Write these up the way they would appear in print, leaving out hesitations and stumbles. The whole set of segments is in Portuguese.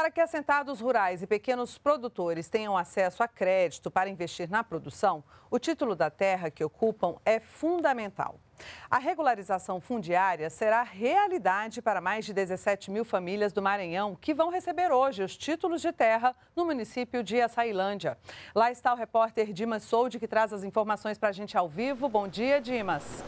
Para que assentados rurais e pequenos produtores tenham acesso a crédito para investir na produção, o título da terra que ocupam é fundamental. A regularização fundiária será realidade para mais de 17 mil famílias do Maranhão que vão receber hoje os títulos de terra no município de Açailândia. Lá está o repórter Dimas Soldi, que traz as informações para a gente ao vivo. Bom dia, Dimas.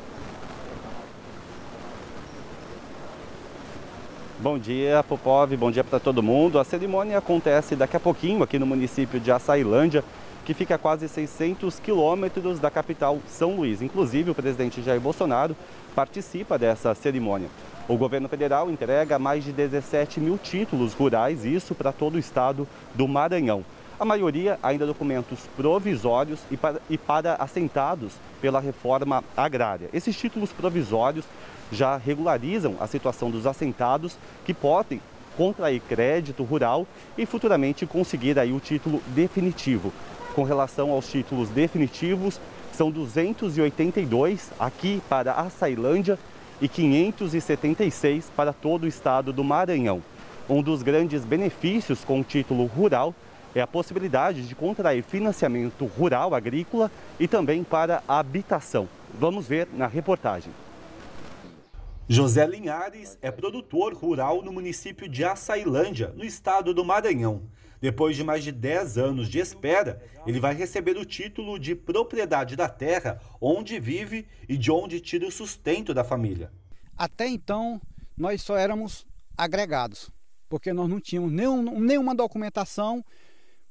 Bom dia, Popov. Bom dia para todo mundo. A cerimônia acontece daqui a pouquinho aqui no município de Açailândia, que fica a quase 600 quilômetros da capital São Luís. Inclusive, o presidente Jair Bolsonaro participa dessa cerimônia. O governo federal entrega mais de 17 mil títulos rurais, isso para todo o estado do Maranhão. A maioria ainda documentos provisórios e para assentados pela reforma agrária. Esses títulos provisórios já regularizam a situação dos assentados que podem contrair crédito rural e futuramente conseguir aí o título definitivo. Com relação aos títulos definitivos, são 282 aqui para Açailândia e 576 para todo o estado do Maranhão. Um dos grandes benefícios com o título rural é a possibilidade de contrair financiamento rural, agrícola e também para a habitação. Vamos ver na reportagem. José Linhares é produtor rural no município de Açailândia, no estado do Maranhão. Depois de mais de 10 anos de espera, ele vai receber o título de propriedade da terra onde vive e de onde tira o sustento da família. Até então, nós só éramos agregados, porque nós não tínhamos nenhuma documentação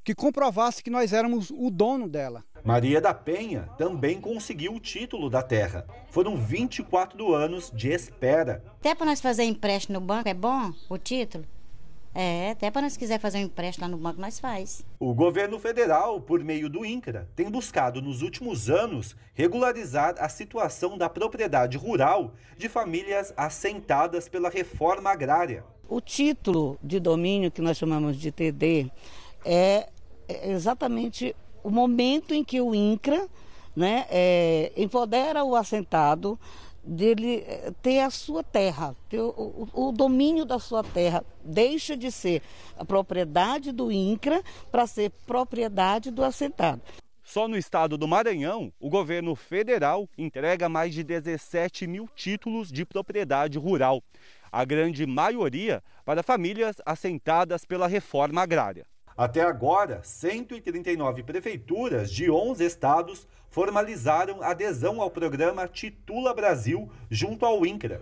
que comprovasse que nós éramos o dono dela. Maria da Penha também conseguiu o título da terra. Foram 24 anos de espera. Até para nós fazer empréstimo no banco é bom o título? É, até para nós quiser fazer um empréstimo lá no banco, nós faz. O governo federal, por meio do INCRA, tem buscado nos últimos anos regularizar a situação da propriedade rural de famílias assentadas pela reforma agrária. O título de domínio, que nós chamamos de TD, é exatamente o momento em que o INCRA, né, empodera o assentado dele ter a sua terra, ter o domínio da sua terra. Deixa de ser a propriedade do INCRA para ser propriedade do assentado. Só no estado do Maranhão, o governo federal entrega mais de 17 mil títulos de propriedade rural, a grande maioria para famílias assentadas pela reforma agrária. Até agora, 139 prefeituras de 11 estados formalizaram adesão ao programa Titula Brasil junto ao INCRA.